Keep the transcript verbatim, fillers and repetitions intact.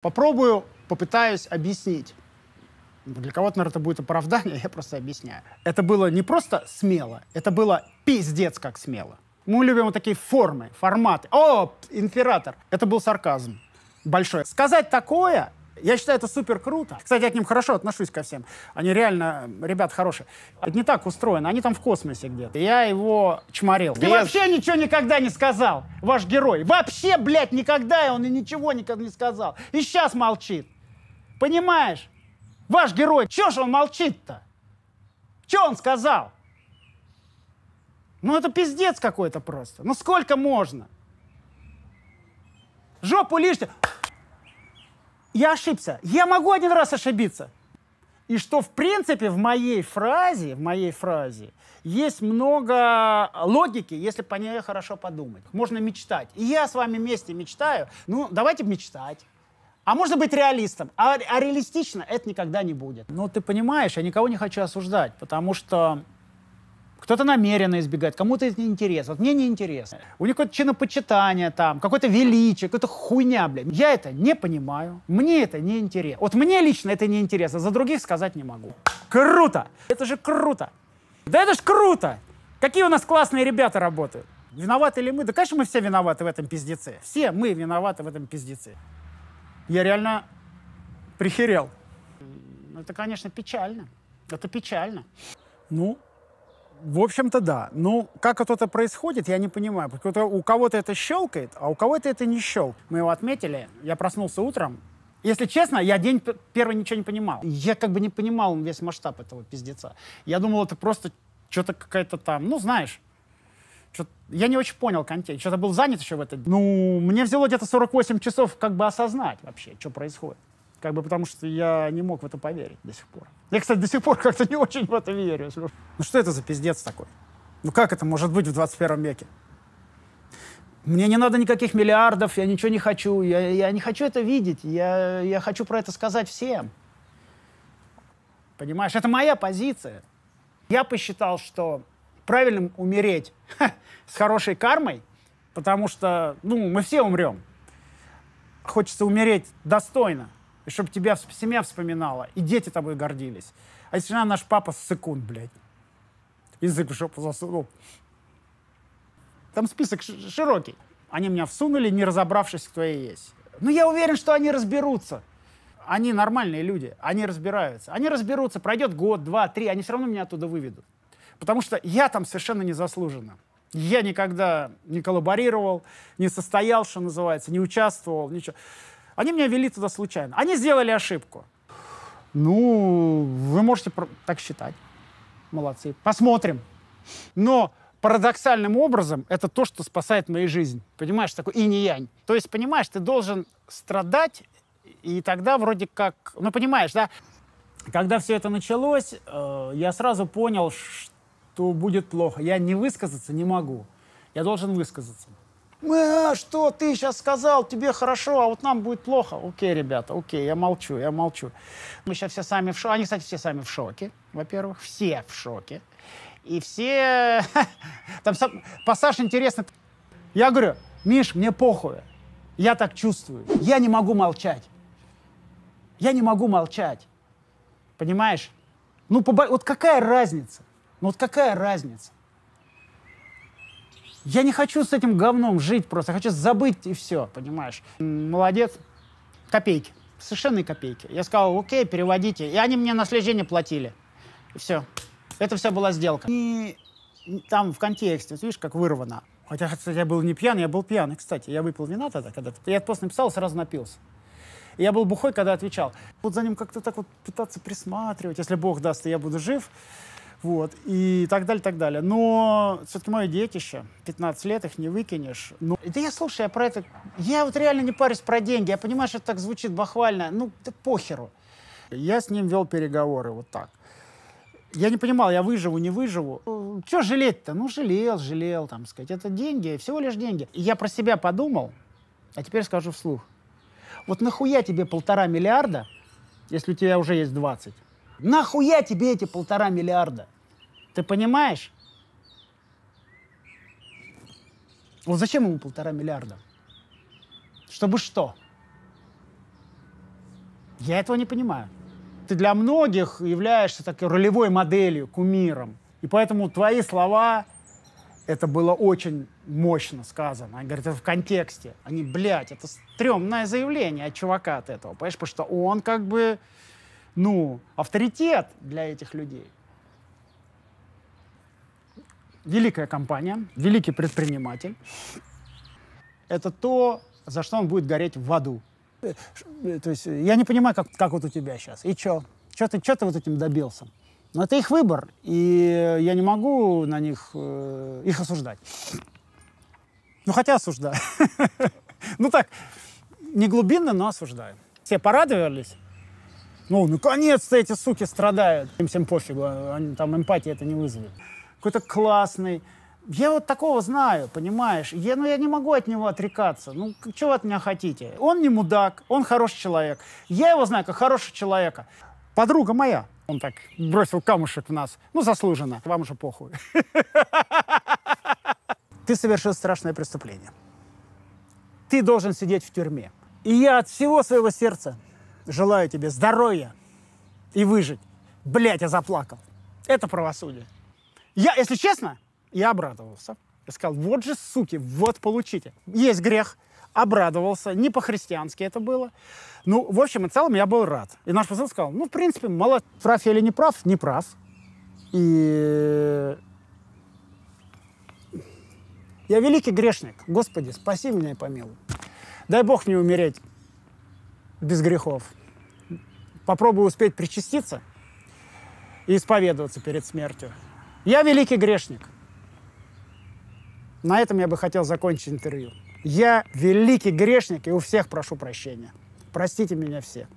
Попробую, попытаюсь объяснить. Для кого-то, наверное, это будет оправдание, я просто объясняю. Это было не просто смело, это было пиздец как смело. Мы любим вот такие формы, форматы. О, император! Это был сарказм большой. Сказать такое, я считаю, это супер круто. Кстати, я к ним хорошо отношусь ко всем. Они реально, ребят, хорошие. Это не так устроено, они там в космосе где-то. Я его чморил. Без... Ты вообще ничего никогда не сказал, ваш герой. Вообще, блядь, никогда он и ничего никогда не сказал. И сейчас молчит. Понимаешь? Ваш герой, чё ж он молчит-то? Чё он сказал? Ну это пиздец какой-то просто. Ну сколько можно? Жопу лишь-то. Я ошибся. Я могу один раз ошибиться. И что, в принципе, в моей фразе, в моей фразе есть много логики, если по ней хорошо подумать. Можно мечтать. И я с вами вместе мечтаю. Ну, давайте мечтать. А можно быть реалистом, а, а реалистично это никогда не будет. Ну, ты понимаешь, я никого не хочу осуждать, потому что кто-то намеренно избегает, кому-то это неинтересно, вот мне неинтересно. У них какое-то чинопочитание там, какое-то величие, какая-то хуйня, блядь. Я это не понимаю, мне это неинтересно. Вот мне лично это неинтересно, за других сказать не могу. Круто! Это же круто! Да это ж круто! Какие у нас классные ребята работают. Виноваты ли мы? Да, конечно, мы все виноваты в этом пиздеце. Все мы виноваты в этом пиздеце. Я реально прихерел. Это, конечно, печально. Это печально. Ну, в общем-то, да. Ну, как это происходит, я не понимаю. Потому что у кого-то это щелкает, а у кого-то это не щелкает. Мы его отметили. Я проснулся утром. Если честно, я день первый ничего не понимал. Я как бы не понимал весь масштаб этого пиздеца. Я думал, это просто что-то какая-то там, ну, знаешь... Я не очень понял контекст. Что-то был занят еще в этот день. Ну, мне взяло где-то сорок восемь часов как бы осознать вообще, что происходит. Как бы потому что я не мог в это поверить до сих пор. Я, кстати, до сих пор как-то не очень в это верю. Ну что это за пиздец такой? Ну как это может быть в двадцать первом веке? Мне не надо никаких миллиардов, я ничего не хочу. Я, я не хочу это видеть. Я, я хочу про это сказать всем. Понимаешь? Это моя позиция. Я посчитал, что... правильным умереть с хорошей кармой, потому что, ну, мы все умрем. Хочется умереть достойно, и чтобы тебя семья вспоминала, и дети тобой гордились. А если нам наш папа ссыкун, блядь, язык в жопу засунул. Там список широкий. Они меня всунули, не разобравшись, кто я есть. Но я уверен, что они разберутся. Они нормальные люди, они разбираются. Они разберутся, пройдет год, два, три, они все равно меня оттуда выведут. Потому что я там совершенно незаслуженно. Я никогда не коллаборировал, не состоял, что называется, не участвовал, ничего. Они меня вели туда случайно. Они сделали ошибку. Ну, вы можете так считать. Молодцы. Посмотрим. Но парадоксальным образом это то, что спасает мою жизнь. Понимаешь, такой инь-янь. То есть, понимаешь, ты должен страдать, и тогда вроде как... Ну, понимаешь, да? Когда все это началось, э, я сразу понял, что... то будет плохо. Я не высказаться не могу. Я должен высказаться. А, что ты сейчас сказал? Тебе хорошо, а вот нам будет плохо. Окей, ребята, окей, я молчу, я молчу. Мы сейчас все сами в шоке. Они, кстати, все сами в шоке, во-первых. Все в шоке. И все... Там пассаж интересный. Я говорю, Миш, мне похуй. Я так чувствую. Я не могу молчать. Я не могу молчать. Понимаешь? Ну, побо... вот какая разница? Ну вот какая разница? Я не хочу с этим говном жить просто. Я хочу забыть и все, понимаешь? Молодец. Копейки. Совершенно копейки. Я сказал, окей, переводите. И они мне наследие платили. И все. Это вся была сделка. И там в контексте, видишь, как вырвано. Хотя, кстати, я был не пьяный, я был пьяный, кстати. Я выпил вина тогда когда-то. Я этот пост написал, сразу напился. И я был бухой, когда отвечал. Вот за ним как-то так вот пытаться присматривать. Если Бог даст, то я буду жив. Вот, и так далее, так далее. Но все-таки мое детище, пятнадцать лет, их не выкинешь. Но... Да я, слушай, я про это... Я вот реально не парюсь про деньги. Я понимаю, что это так звучит бахвально. Ну, да похеру. Я с ним вел переговоры вот так. Я не понимал, я выживу, не выживу. Чего жалеть-то? Ну, жалел, жалел, там, сказать. Это деньги, всего лишь деньги. И я про себя подумал, а теперь скажу вслух. Вот нахуя тебе полтора миллиарда, если у тебя уже есть двадцать? Нахуя тебе эти полтора миллиарда? Ты понимаешь? Вот зачем ему полтора миллиарда? Чтобы что? Я этого не понимаю. Ты для многих являешься такой ролевой моделью, кумиром. И поэтому твои слова, это было очень мощно сказано. Они говорят, это в контексте. Они, блядь, это стрёмное заявление от чувака от этого, понимаешь? Потому что он как бы, ну, авторитет для этих людей. Великая компания, великий предприниматель. Это то, за что он будет гореть в аду. То есть я не понимаю, как, как вот у тебя сейчас. И чё? Чё ты, чё ты вот этим добился? Но это их выбор, и я не могу на них э, их осуждать. Ну, хотя осуждаю. Ну так, не глубинно, но осуждаю. Все порадовались. Ну, наконец-то эти суки страдают. Им всем пофигу, они, там эмпатии это не вызовет. Какой-то классный. Я вот такого знаю, понимаешь? Я, ну, я не могу от него отрекаться. Ну, чего от меня хотите? Он не мудак, он хороший человек. Я его знаю как хорошего человека. Подруга моя. Он так бросил камушек в нас. Ну, заслуженно. Вам уже похуй. Ты совершил страшное преступление. Ты должен сидеть в тюрьме. И я от всего своего сердца желаю тебе здоровья и выжить. Блядь, я заплакал. Это правосудие. Я, если честно, я обрадовался. Я сказал, вот же, суки, вот получите. Есть грех. Обрадовался. Не по-христиански это было. Ну, в общем и целом, я был рад. И наш посол сказал, ну, в принципе, молодец. Прав я или не прав? Не прав. И я великий грешник. Господи, спаси меня и помилуй. Дай Бог мне умереть без грехов. Попробую успеть причаститься и исповедоваться перед смертью. Я великий грешник. На этом я бы хотел закончить интервью. Я великий грешник, и у всех прошу прощения. Простите меня все.